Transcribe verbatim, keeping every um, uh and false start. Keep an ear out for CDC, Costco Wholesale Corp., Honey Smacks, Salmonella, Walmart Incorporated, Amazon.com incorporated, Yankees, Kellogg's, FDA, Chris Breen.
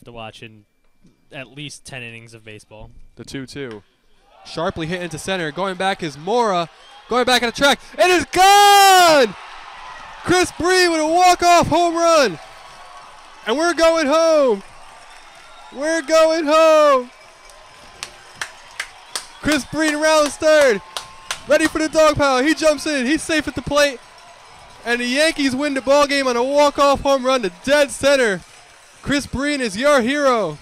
after watching at least ten innings of baseball. The two two. Sharply hit into center. Going back is Mora. Going back on the track. It is gone! Chris Breen with a walk-off home run. And we're going home. We're going home. Chris Breen rounds third. Ready for the dog pile. He jumps in. He's safe at the plate. And the Yankees win the ball game on a walk-off home run to dead center. Chris Breen is your hero.